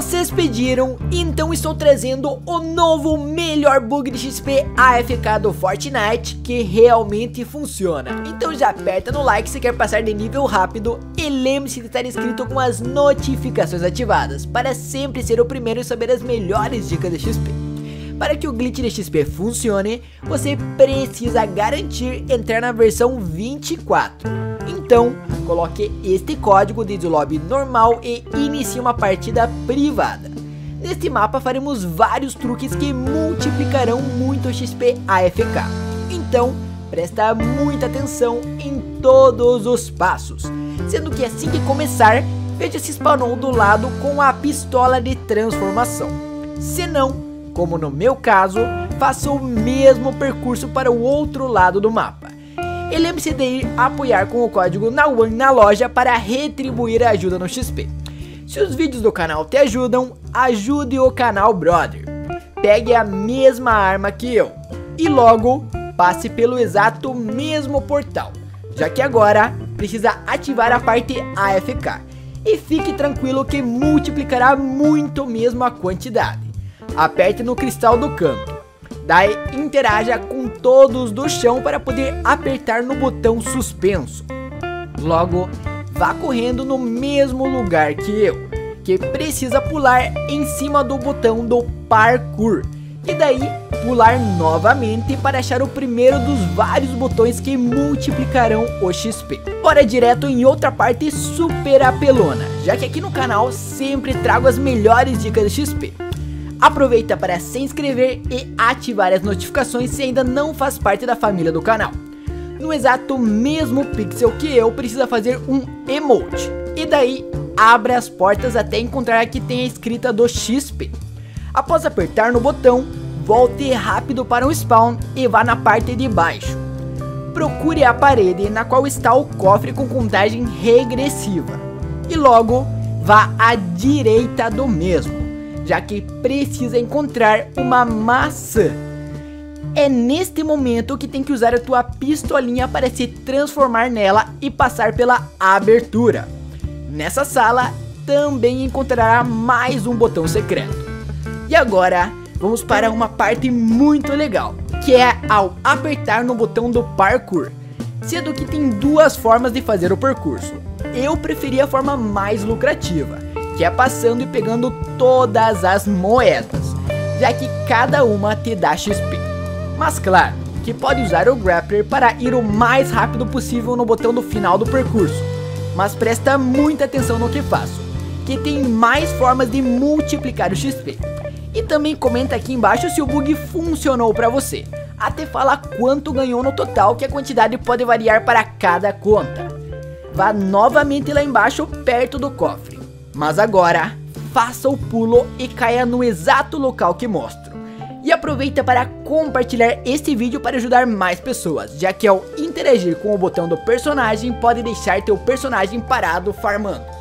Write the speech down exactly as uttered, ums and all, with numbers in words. vocês pediram, então estou trazendo o novo melhor bug de X P A F K do Fortnite, que realmente funciona. Então já aperta no like se quer passar de nível rápido e lembre-se de estar inscrito com as notificações ativadas, para sempre ser o primeiro a saber as melhores dicas de X P. Para que o glitch de X P funcione, você precisa garantir entrar na versão vinte e quatro. Então, coloque este código desde o lobby normal e inicie uma partida privada. Neste mapa faremos vários truques que multiplicarão muito o X P A F K. Então, presta muita atenção em todos os passos, sendo que assim que começar, veja se spawnou do lado com a pistola de transformação. Se não, como no meu caso, faça o mesmo percurso para o outro lado do mapa. E lembre-se de ir apoiar com o código Nauan na loja para retribuir a ajuda no X P. Se os vídeos do canal te ajudam, ajude o canal brother. Pegue a mesma arma que eu e logo passe pelo exato mesmo portal, já que agora precisa ativar a parte A F K. E fique tranquilo que multiplicará muito mesmo a quantidade. Aperte no cristal do canto, daí interaja com todos do chão para poder apertar no botão suspenso. Logo, vá correndo no mesmo lugar que eu, que precisa pular em cima do botão do parkour, e daí pular novamente para achar o primeiro dos vários botões que multiplicarão o X P. Bora direto em outra parte super apelona, já que aqui no canal sempre trago as melhores dicas de X P. Aproveita para se inscrever e ativar as notificações se ainda não faz parte da família do canal. No exato mesmo pixel que eu, precisa fazer um emote. E daí, abra as portas até encontrar que tem a escrita do X P. Após apertar no botão, volte rápido para o spawn e vá na parte de baixo. Procure a parede na qual está o cofre com contagem regressiva. E logo, vá à direita do mesmo, já que precisa encontrar uma maçã. É neste momento que tem que usar a tua pistolinha para se transformar nela e passar pela abertura. Nessa sala também encontrará mais um botão secreto. E agora vamos para uma parte muito legal, que é ao apertar no botão do parkour, sendo que tem duas formas de fazer o percurso. Eu preferi a forma mais lucrativa, que é passando e pegando todas as moedas, já que cada uma te dá X P. Mas claro, que pode usar o grappler para ir o mais rápido possível no botão do final do percurso. Mas presta muita atenção no que faço, que tem mais formas de multiplicar o X P. E também comenta aqui embaixo se o bug funcionou para você, até falar quanto ganhou no total, que a quantidade pode variar para cada conta. Vá novamente lá embaixo perto do cofre. Mas agora, faça o pulo e caia no exato local que mostro. E aproveita para compartilhar este vídeo para ajudar mais pessoas, já que ao interagir com o botão do personagem, pode deixar teu personagem parado farmando.